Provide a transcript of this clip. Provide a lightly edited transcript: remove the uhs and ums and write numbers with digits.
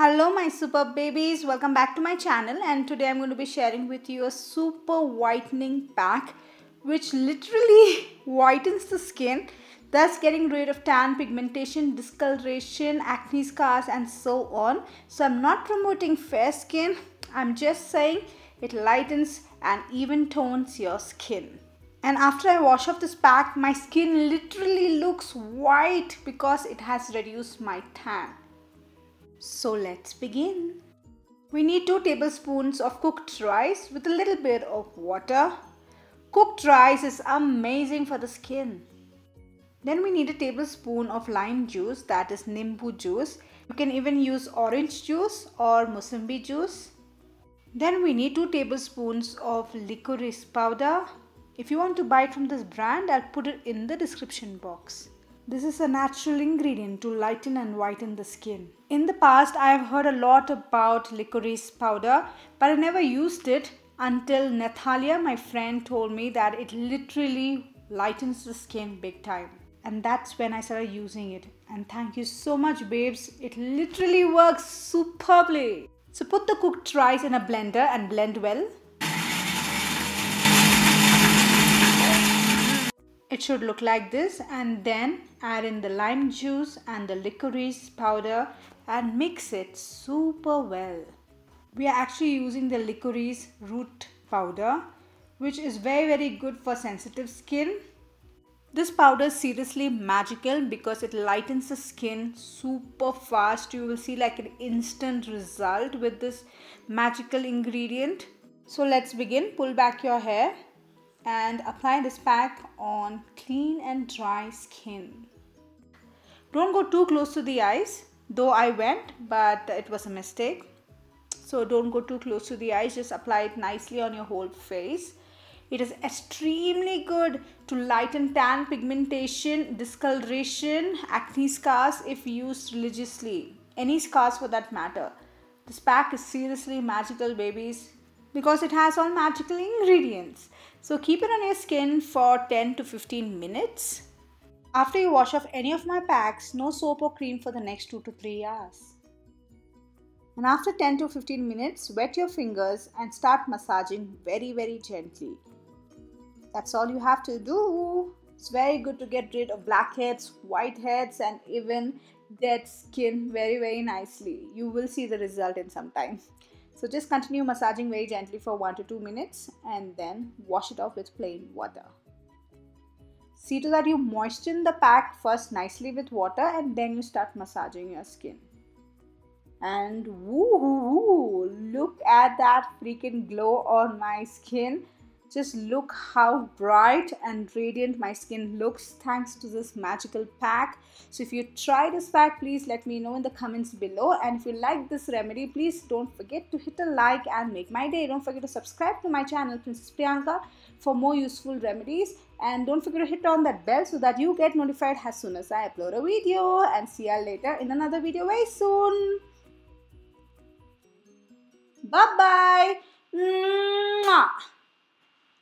Hello my superb babies, welcome back to my channel, and today I'm going to be sharing with you a super whitening pack which literally whitens the skin, thus getting rid of tan, pigmentation, discoloration, acne scars and so on. So I'm not promoting fair skin, I'm just saying it lightens and even tones your skin. And after I wash off this pack, my skin literally looks white because it has reduced my tan. So let's begin. We need 2 tablespoons of cooked rice with a little bit of water. Cooked rice is amazing for the skin. Then we need a tablespoon of lime juice, that is nimbu juice. You can even use orange juice or musambi juice. Then we need 2 tablespoons of licorice powder. If you want to buy it from this brand, I'll put it in the description box. This is a natural ingredient to lighten and whiten the skin. In the past, I have heard a lot about licorice powder, but I never used it until Natalia, my friend, told me that it literally lightens the skin big time. And that's when I started using it. And thank you so much, babes. It literally works superbly. So put the cooked rice in a blender and blend well. It should look like this, and then add in the lime juice and the licorice powder and mix it super well. We are actually using the licorice root powder, which is very good for sensitive skin. This powder is seriously magical because it lightens the skin super fast. You will see like an instant result with this magical ingredient. So let's begin. Pull back your hair and apply this pack on clean and dry skin. Don't go too close to the eyes, though I went, but it was a mistake. So don't go too close to the eyes, just apply it nicely on your whole face. It is extremely good to lighten tan, pigmentation, discoloration, acne scars if used religiously. Any scars for that matter. This pack is seriously magical, babies, because it has all magical ingredients. So keep it on your skin for 10 to 15 minutes. After you wash off any of my packs, no soap or cream for the next 2 to 3 hours. And after 10 to 15 minutes, wet your fingers and start massaging very gently. That's all you have to do. It's very good to get rid of blackheads, whiteheads and even dead skin very nicely. You will see the result in some time. So just continue massaging very gently for 1 to 2 minutes and then wash it off with plain water. See to that you moisten the pack first nicely with water and then you start massaging your skin. And woohoo, look at that freaking glow on my skin. Just look how bright and radiant my skin looks thanks to this magical pack. So if you try this pack, please let me know in the comments below. And if you like this remedy, please don't forget to hit a like and make my day. Don't forget to subscribe to my channel, Princess Priyanka, for more useful remedies. And don't forget to hit on that bell so that you get notified as soon as I upload a video. And see you later in another video very soon. Bye-bye.